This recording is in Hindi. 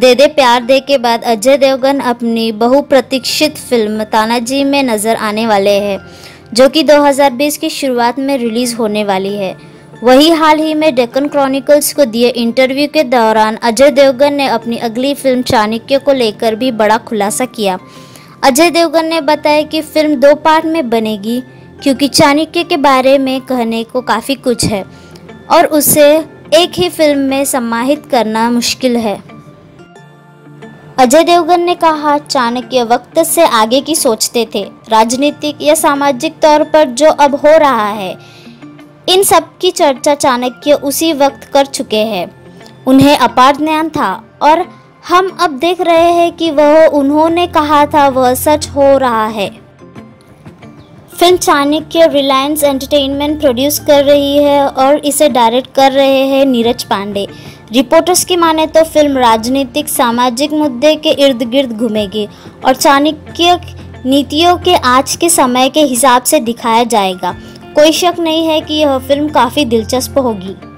दे दे प्यार दे के बाद अजय देवगन अपनी बहुप्रतीक्षित फिल्म तानाजी में नज़र आने वाले हैं, जो कि 2020 की शुरुआत में रिलीज़ होने वाली है। वही हाल ही में डेक्कन क्रॉनिकल्स को दिए इंटरव्यू के दौरान अजय देवगन ने अपनी अगली फिल्म चाणक्य को लेकर भी बड़ा खुलासा किया। अजय देवगन ने बताया कि फिल्म 2 पार्ट में बनेगी, क्योंकि चाणक्य के बारे में कहने को काफ़ी कुछ है और उसे एक ही फिल्म में समाहित करना मुश्किल है। अजय देवगन ने कहा, चाणक्य वक्त से आगे की सोचते थे। राजनीतिक या सामाजिक तौर पर जो अब हो रहा है, इन सब की चर्चा चाणक्य उसी वक्त कर चुके हैं। उन्हें अपार ज्ञान था और हम अब देख रहे हैं कि वह उन्होंने कहा था वह सच हो रहा है। Film Chanakya Reliance entertainment produce कर रही है और इसे डायरेक्ट कर रहे हैं नीरज पांडे। रिपोर्टर्स की माने तो फिल्म राजनीतिक सामाजिक मुद्दे के इर्द गिर्द घूमेगी और चाणक्य नीतियों के आज के समय के हिसाब से दिखाया जाएगा। कोई शक नहीं है कि यह फिल्म काफ़ी दिलचस्प होगी।